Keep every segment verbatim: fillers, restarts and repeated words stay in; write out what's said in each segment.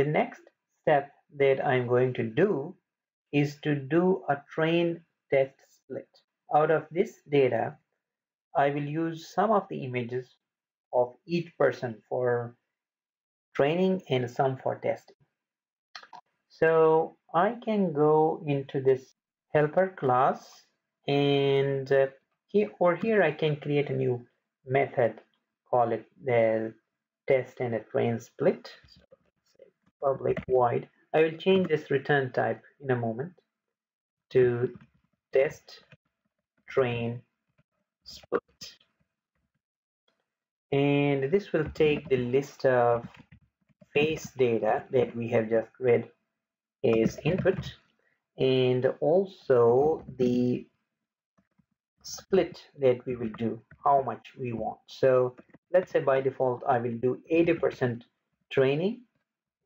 The next step that I'm going to do is to do a train test split. Out of this data, I will use some of the images of each person for training and some for testing. So I can go into this helper class, and uh, here or here I can create a new method, call it the test and a train split. So let's say public void. I will change this return type in a moment to test train split, and this will take the list of face data that we have just read as input, and also the split that we will do, how much we want. So let's say by default I will do eighty percent training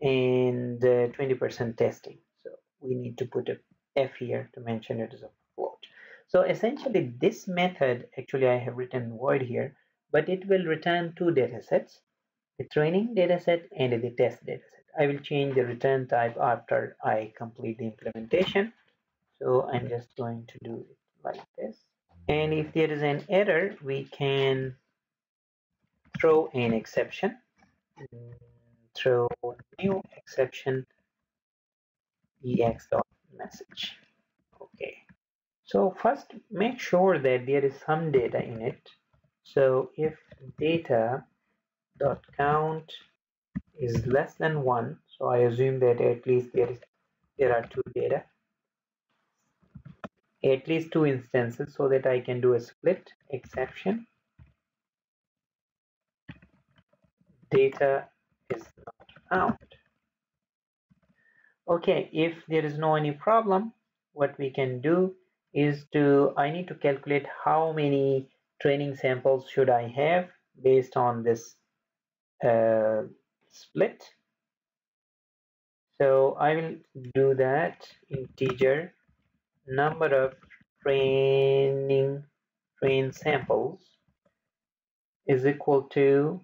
and twenty percent testing. So we need to put a F here to mention it as a float. So essentially this method, actually I have written void here, but it will return two datasets, the training dataset and the test dataset. I will change the return type after I complete the implementation. So I'm just going to do it like this. And if there is an error, we can throw an exception, throw new exception ex.message. Okay. So first, make sure that there is some data in it. So if data.count is less than one, so I assume that at least there is there are two data, at least two instances, so that I can do a split exception. Data is not found. Okay, if there is no any problem, what we can do is to, I need to calculate how many training samples should I have based on this uh, split. So I will do that, integer number of training train samples is equal to,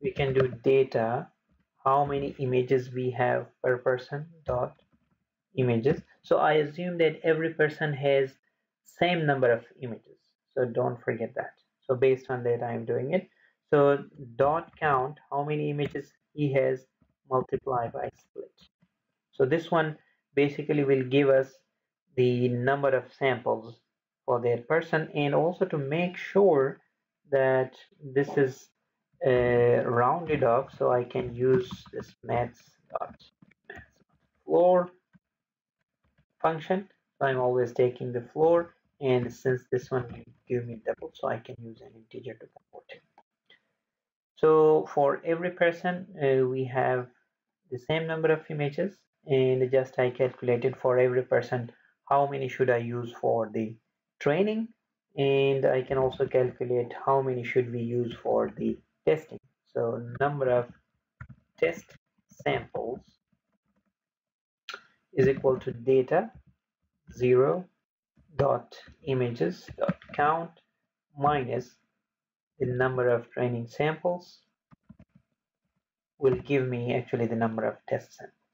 we can do data, how many images we have per person dot images. So I assume that every person has same number of images, so don't forget that. So based on that I'm doing it. So dot count, how many images he has, multiplied by split. So this one basically will give us the number of samples for that person, and also to make sure that this is uh, rounded off, so I can use this maths.floor function. So I'm always taking the floor, and since this one will give me double, so I can use an integer to convert it. So for every person uh, we have the same number of images, and just I calculated for every person how many should I use for the training, and I can also calculate how many should we use for the testing. So number of test samples is equal to data zero dot images dot count minus the number of training samples, will give me actually the number of test samples.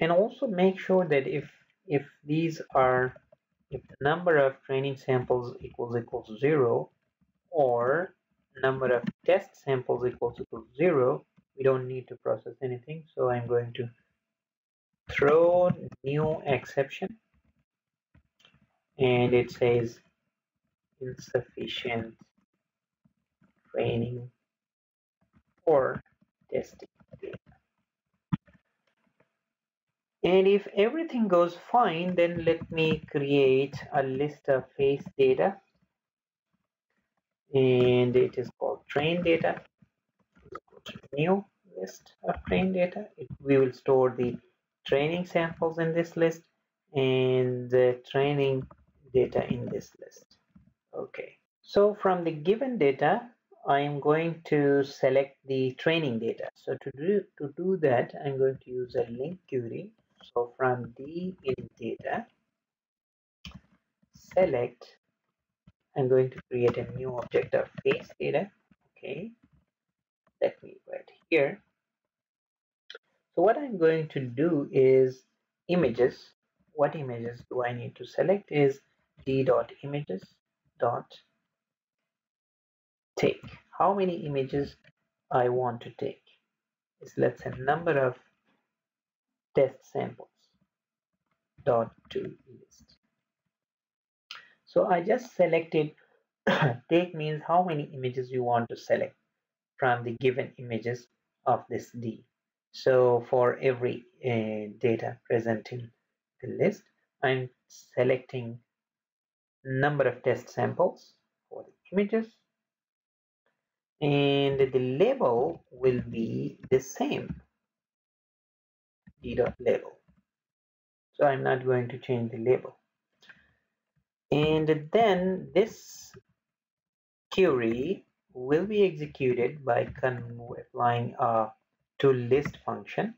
And also make sure that if if these are, if the number of training samples equals equals zero, or number of test samples equals equals zero, we don't need to process anything. So I'm going to throw new exception, and it says insufficient training or testing data. And if everything goes fine, then let me create a list of face data, and it is called train data. New list of train data. It, we will store the training samples in this list and the training data in this list. Okay. So from the given data, I am going to select the training data. So to do to do that, I'm going to use a link query. So from D in data, select, I'm going to create a new object of face data. Okay, let me write here. So what I'm going to do is images. What images do I need to select is d dot images dot take. How many images I want to take is, let's say, number of test samples dot to list. So I just selected take means how many images you want to select from the given images of this D. So for every uh, data present in the list, I'm selecting number of test samples for the images, and the label will be the same, d.label. So I'm not going to change the label. And then this query will be executed by applying a toList function,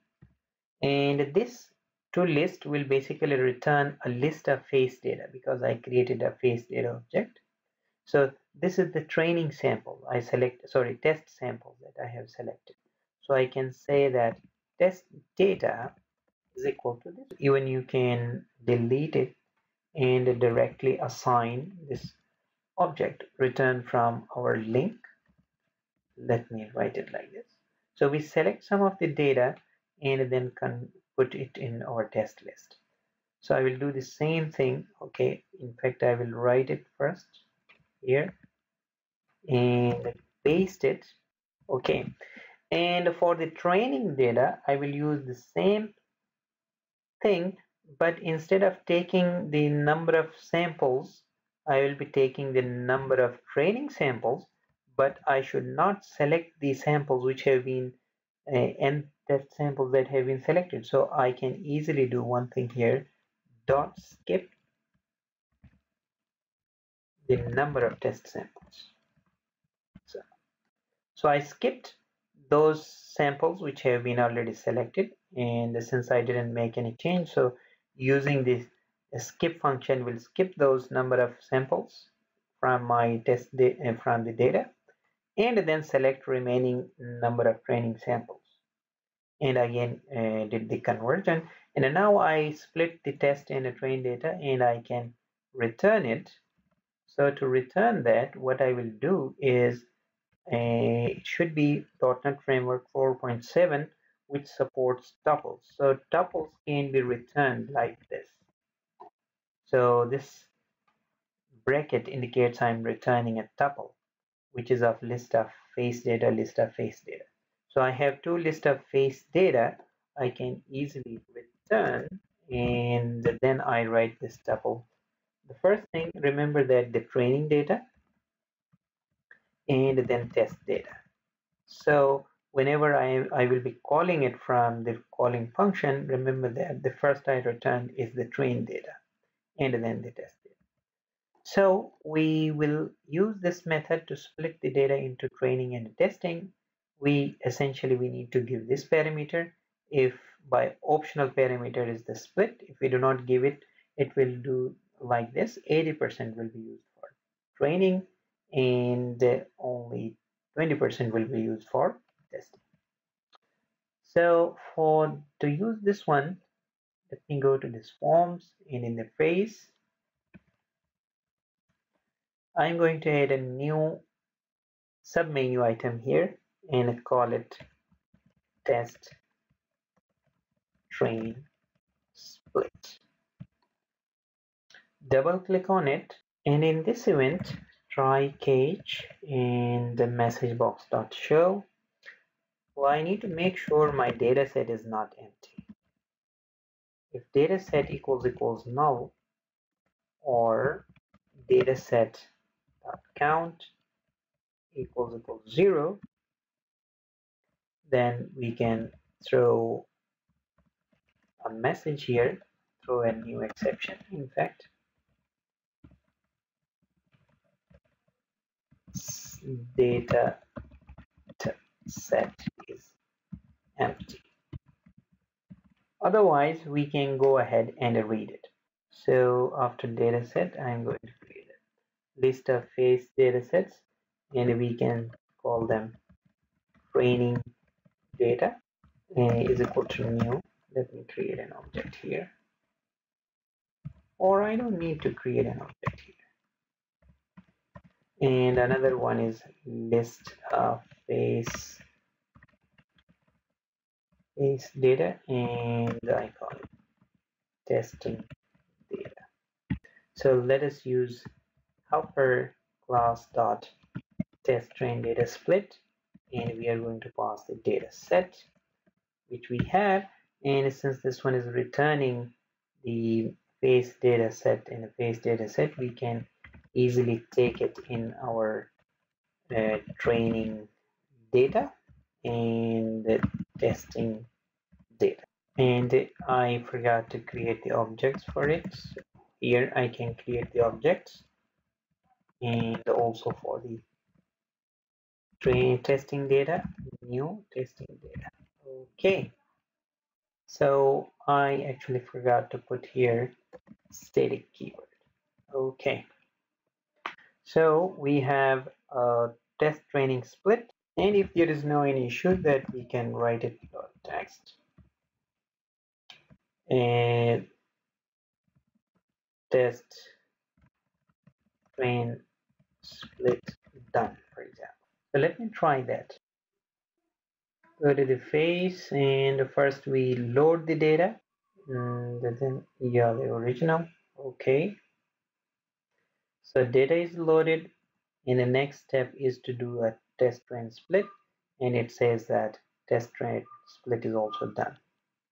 and this toList will basically return a list of face data because I created a face data object. So this is the training sample I select, sorry, test sample that I have selected. So I can say that test data is equal to this. Even you can delete it and directly assign this object return from our link. Let me write it like this. So we select some of the data and then can put it in our test list. So I will do the same thing. Okay, in fact, I will write it first here and paste it. Okay, and for the training data, I will use the same thing, but instead of taking the number of samples, I will be taking the number of training samples, but I should not select the samples which have been uh, and test samples that have been selected. So I can easily do one thing here, dot skip the number of test samples. So, so I skipped those samples which have been already selected, and since I didn't make any change, so using this skip function will skip those number of samples from my test data, from the data, and then select remaining number of training samples, and again uh, did the conversion, and now I split the test and the train data, and I can return it. So to return that, what I will do is uh, it should be .NET Framework four point seven, which supports tuples. So tuples can be returned like this. So this bracket indicates I'm returning a tuple, which is of list of face data, list of face data. So I have two list of face data I can easily return, and then I write this tuple. The first thing, remember that the training data and then test data. So whenever I, I will be calling it from the calling function, remember that the first I returned is the train data and then the test data. So we will use this method to split the data into training and testing. We essentially, we need to give this parameter. If by optional parameter is the split, if we do not give it, it will do like this. eighty percent will be used for training and only twenty percent will be used for testing. So for to use this one, let me go to this forms, and in the phase I'm going to add a new submenu item here and call it test train split. Double click on it, and in this event try cage and the message box dot show. Well, I need to make sure my data set is not empty. If data set equals equals null or data set dot count equals equals zero, then we can throw a message here, throw a new exception. In fact, data set is empty. Otherwise, we can go ahead and read it. So after dataset, I'm going to create a list of face datasets, and we can call them training data a is equal to new. Let me create an object here, or I don't need to create an object here. And another one is list of face face data, and I call it testing data. So let us use helper class dot test train data split, and we are going to pass the data set which we have. And since this one is returning the face data set and the face data set, we can easily take it in our uh, training data and the testing data. And I forgot to create the objects for it. So here I can create the objects, and also for the train testing data, new testing data. Okay, so I actually forgot to put here static keyword. Okay, so we have a test training split, and if there is no any issue, that we can write it dot text and test train split done, for example. So let me try that. Go to the face, and first we load the data, and then yeah, the original. Okay, so data is loaded, and the next step is to do a test train split, and it says that test train split is also done.